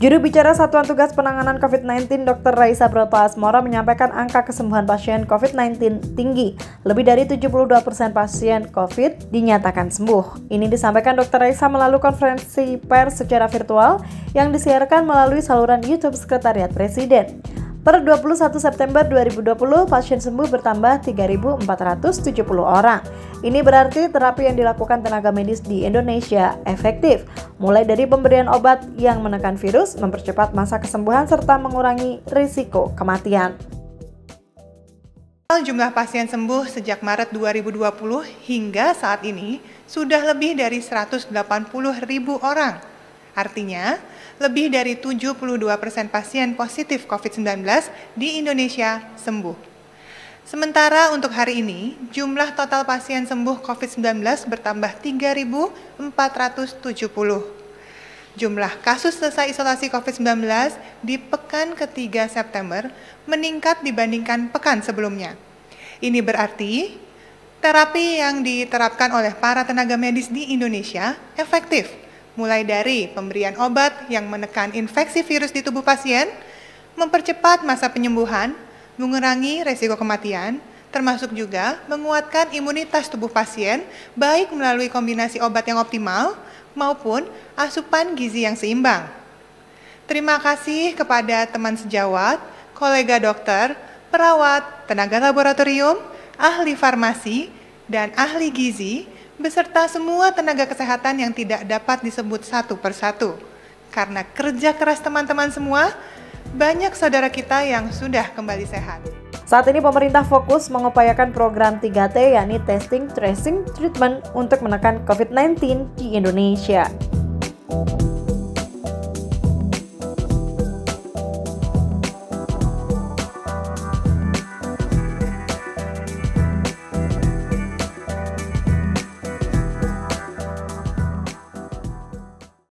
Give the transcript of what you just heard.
Juru bicara Satuan Tugas Penanganan COVID-19, Dr. Reisa Broto Asmoro menyampaikan angka kesembuhan pasien COVID-19 tinggi. Lebih dari 72% pasien COVID dinyatakan sembuh. Ini disampaikan Dr. Reisa melalui konferensi pers secara virtual yang disiarkan melalui saluran YouTube Sekretariat Presiden. Per 21 September 2020, pasien sembuh bertambah 3.470 orang. Ini berarti terapi yang dilakukan tenaga medis di Indonesia efektif. Mulai dari pemberian obat yang menekan virus, mempercepat masa kesembuhan, serta mengurangi risiko kematian. Jumlah pasien sembuh sejak Maret 2020 hingga saat ini sudah lebih dari 180.000 orang. Artinya, lebih dari 72% pasien positif COVID-19 di Indonesia sembuh. Sementara untuk hari ini, jumlah total pasien sembuh COVID-19 bertambah 3.470. Jumlah kasus selesai isolasi COVID-19 di pekan ketiga September meningkat dibandingkan pekan sebelumnya. Ini berarti terapi yang diterapkan oleh para tenaga medis di Indonesia efektif, mulai dari pemberian obat yang menekan infeksi virus di tubuh pasien, mempercepat masa penyembuhan, mengurangi resiko kematian, termasuk juga menguatkan imunitas tubuh pasien baik melalui kombinasi obat yang optimal maupun asupan gizi yang seimbang. Terima kasih kepada teman sejawat, kolega dokter, perawat, tenaga laboratorium, ahli farmasi, dan ahli gizi, beserta semua tenaga kesehatan yang tidak dapat disebut satu persatu. Karena kerja keras teman-teman semua, banyak saudara kita yang sudah kembali sehat. Saat ini pemerintah fokus mengupayakan program 3T, yakni testing, tracing, treatment untuk menekan COVID-19 di Indonesia.